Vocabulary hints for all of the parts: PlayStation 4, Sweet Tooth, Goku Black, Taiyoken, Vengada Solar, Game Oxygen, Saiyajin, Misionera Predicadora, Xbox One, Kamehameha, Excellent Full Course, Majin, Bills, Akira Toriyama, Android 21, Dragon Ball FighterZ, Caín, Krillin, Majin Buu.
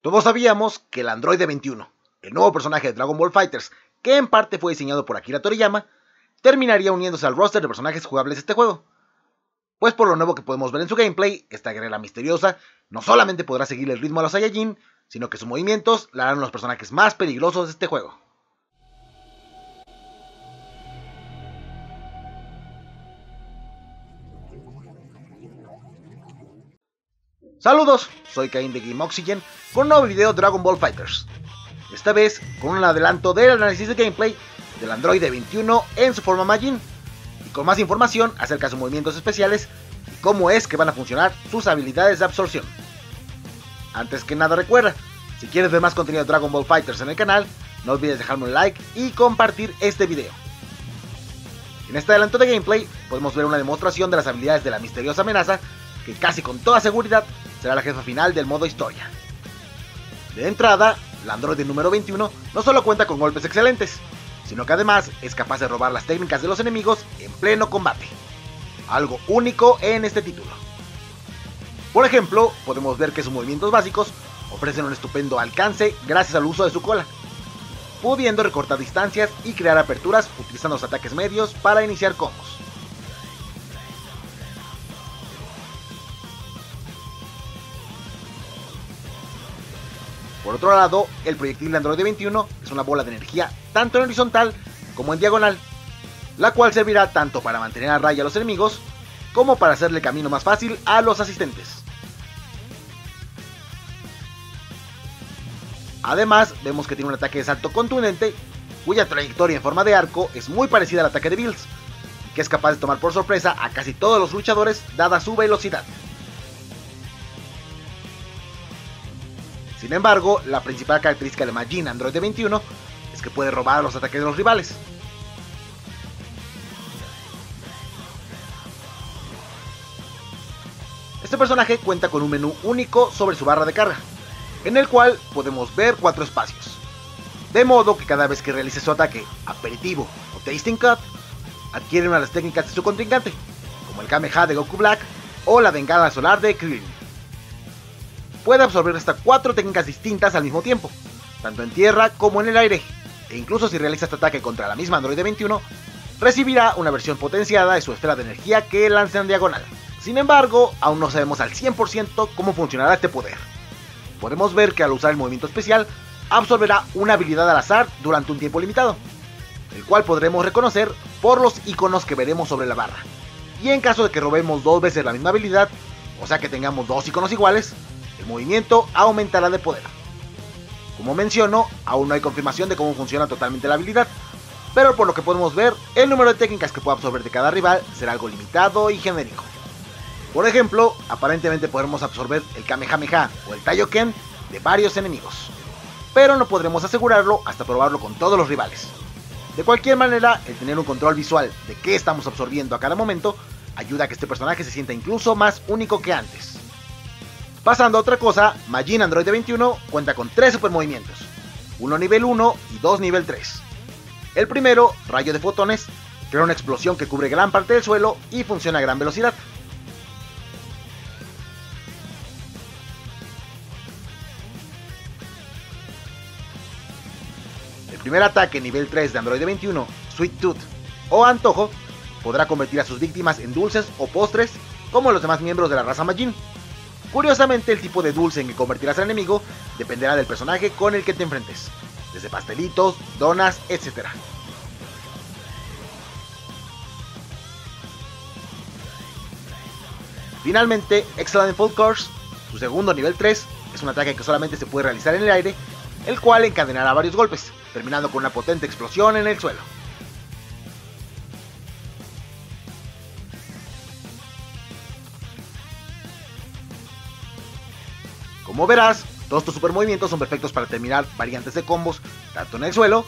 Todos sabíamos que el Android 21, el nuevo personaje de Dragon Ball FighterZ, que en parte fue diseñado por Akira Toriyama, terminaría uniéndose al roster de personajes jugables de este juego. Pues por lo nuevo que podemos ver en su gameplay, esta guerrera misteriosa no solamente podrá seguir el ritmo a los Saiyajin, sino que sus movimientos la harán los personajes más peligrosos de este juego. Saludos, soy Caín de Game Oxygen con un nuevo video de Dragon Ball FighterZ. Esta vez con un adelanto del análisis de gameplay del Android 21 en su forma Majin, y con más información acerca de sus movimientos especiales y cómo es que van a funcionar sus habilidades de absorción. Antes que nada recuerda, si quieres ver más contenido de Dragon Ball FighterZ en el canal, no olvides dejarme un like y compartir este video. En este adelanto de gameplay podemos ver una demostración de las habilidades de la misteriosa amenaza, que casi con toda seguridad será la jefa final del modo historia. De entrada, el androide número 21 no solo cuenta con golpes excelentes, sino que además es capaz de robar las técnicas de los enemigos en pleno combate, algo único en este título. Por ejemplo, podemos ver que sus movimientos básicos ofrecen un estupendo alcance gracias al uso de su cola, pudiendo recortar distancias y crear aperturas utilizando los ataques medios para iniciar combos. Por otro lado, el proyectil de Android 21 es una bola de energía tanto en horizontal como en diagonal, la cual servirá tanto para mantener a raya a los enemigos, como para hacerle camino más fácil a los asistentes. Además, vemos que tiene un ataque de salto contundente, cuya trayectoria en forma de arco es muy parecida al ataque de Bills, y que es capaz de tomar por sorpresa a casi todos los luchadores dada su velocidad. Sin embargo, la principal característica de Majin Android 21 es que puede robar los ataques de los rivales. Este personaje cuenta con un menú único sobre su barra de carga, en el cual podemos ver 4 espacios, de modo que cada vez que realice su ataque aperitivo o tasting cut, adquiere una de las técnicas de su contrincante, como el Kamehameha de Goku Black o la Vengada Solar de Krillin. Puede absorber hasta 4 técnicas distintas al mismo tiempo, tanto en tierra como en el aire, e incluso si realiza este ataque contra la misma Android 21, recibirá una versión potenciada de su esfera de energía que lanza en diagonal. Sin embargo, aún no sabemos al 100% cómo funcionará este poder. Podemos ver que al usar el movimiento especial, absorberá una habilidad al azar durante un tiempo limitado, el cual podremos reconocer por los iconos que veremos sobre la barra, y en caso de que robemos 2 veces la misma habilidad, o sea que tengamos 2 iconos iguales, el movimiento aumentará de poder. Como menciono, aún no hay confirmación de cómo funciona totalmente la habilidad, pero por lo que podemos ver, el número de técnicas que pueda absorber de cada rival será algo limitado y genérico. Por ejemplo, aparentemente podremos absorber el Kamehameha o el Taiyoken de varios enemigos, pero no podremos asegurarlo hasta probarlo con todos los rivales. De cualquier manera, el tener un control visual de qué estamos absorbiendo a cada momento ayuda a que este personaje se sienta incluso más único que antes. Pasando a otra cosa, Majin Android 21 cuenta con 3 supermovimientos, uno nivel 1 y 2 nivel 3. El primero, rayo de fotones, crea una explosión que cubre gran parte del suelo y funciona a gran velocidad. El primer ataque nivel 3 de Android 21, Sweet Tooth o Antojo, podrá convertir a sus víctimas en dulces o postres como los demás miembros de la raza Majin. Curiosamente, el tipo de dulce en que convertirás al enemigo dependerá del personaje con el que te enfrentes, desde pastelitos, donas, etc. Finalmente, Excellent Full Course, su segundo nivel 3, es un ataque que solamente se puede realizar en el aire, el cual encadenará varios golpes, terminando con una potente explosión en el suelo. Como verás, todos estos supermovimientos son perfectos para terminar variantes de combos tanto en el suelo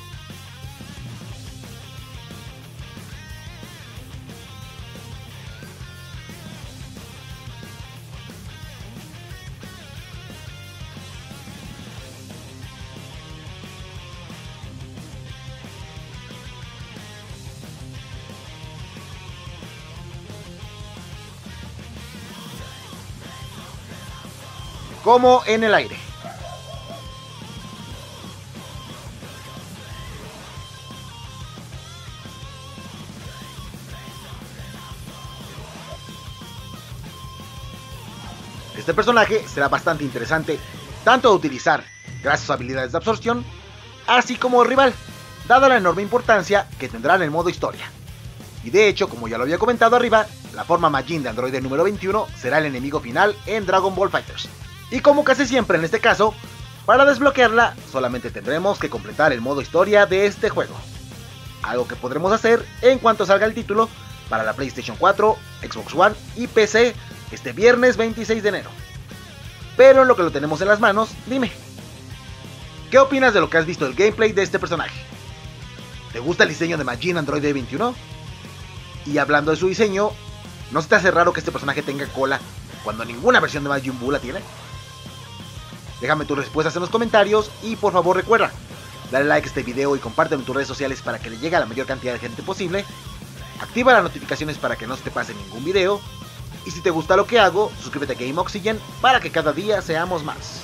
como en el aire. Este personaje será bastante interesante tanto de utilizar gracias a sus habilidades de absorción, así como rival, dada la enorme importancia que tendrá en el modo historia. Y de hecho, como ya lo había comentado arriba, la forma Majin de Android número 21 será el enemigo final en Dragon Ball FighterZ. Y como casi siempre en este caso, para desbloquearla solamente tendremos que completar el modo historia de este juego. Algo que podremos hacer en cuanto salga el título para la PlayStation 4, Xbox One y PC este viernes 26 de enero. Pero en lo que lo tenemos en las manos, dime, ¿qué opinas de lo que has visto del gameplay de este personaje? ¿Te gusta el diseño de Majin Android 21? Y hablando de su diseño, ¿no se te hace raro que este personaje tenga cola cuando ninguna versión de Majin Buu la tiene? Déjame tus respuestas en los comentarios y por favor recuerda, dale like a este video y compártelo en tus redes sociales para que le llegue a la mayor cantidad de gente posible. Activa las notificaciones para que no se te pase ningún video. Y si te gusta lo que hago, suscríbete a Game Oxygen para que cada día seamos más.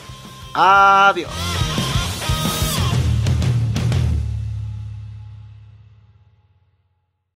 Adiós.